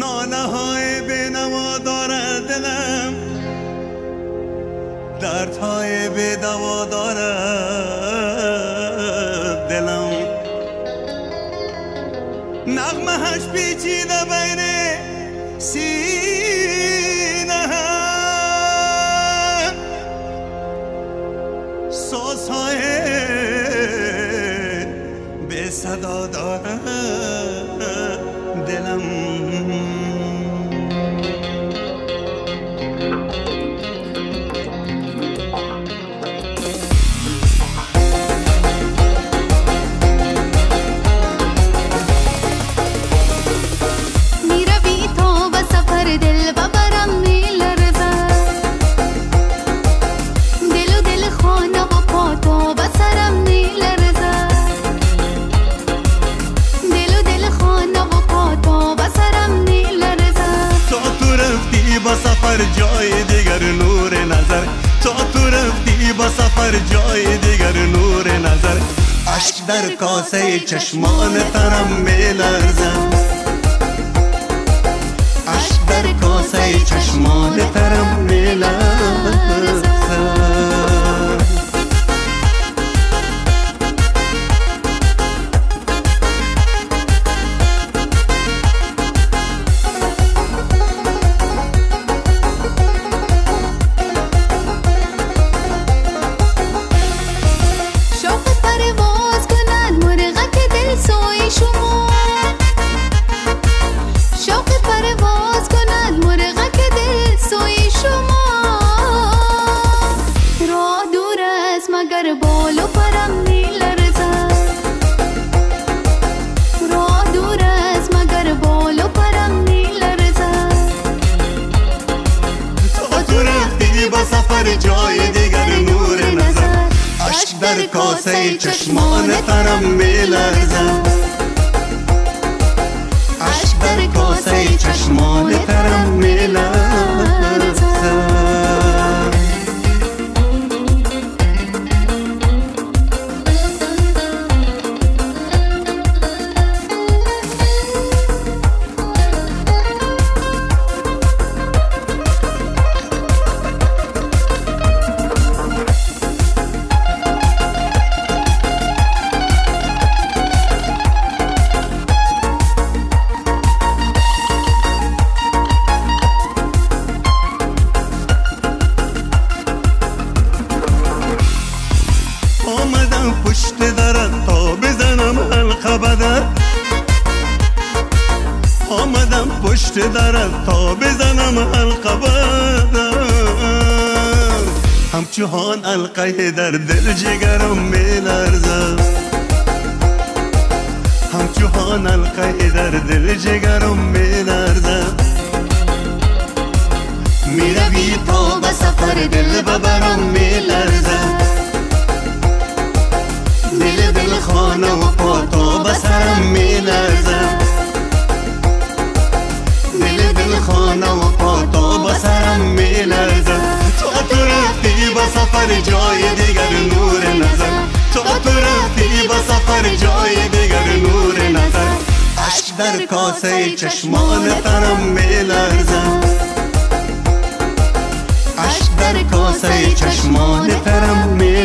نانه‌های بینوا دارد دلم، دردهای بی‌دوا دارد دلم. نغمه‌اش پیچیده بین سینه‌ام، سازهای بی صدا دارد دلم. جای دیگر نور نظر، تا تو رفتی با سفر جای دیگر نور نظر. عشق در کاسه چشمان تنم میلرزم، عشق در کاسه چشمان تنم میلرزم. در کاسه چشمان تنم میلرزم، عشق در کاسه چشمان تنم میلرزم. پشت درت تا بزنم حلقه بدم، همچون حلقه در دل جگرم میلرزم، همچون حلقه در دل جگرم میلرزم. میروی تو به سفر دل ببرم میلرزم، دل خانه و پا تو به سرم میلرزم، خانه و پا تو با سرم میلرزم. تو رفتی با سفر جای دیگر نور نظر، تو رفتی با سفر جای دیگر نور نظر. عشق در کاسه چشمان تنم میلرزم، عشق در کاسه چشمان تنم میلرزم.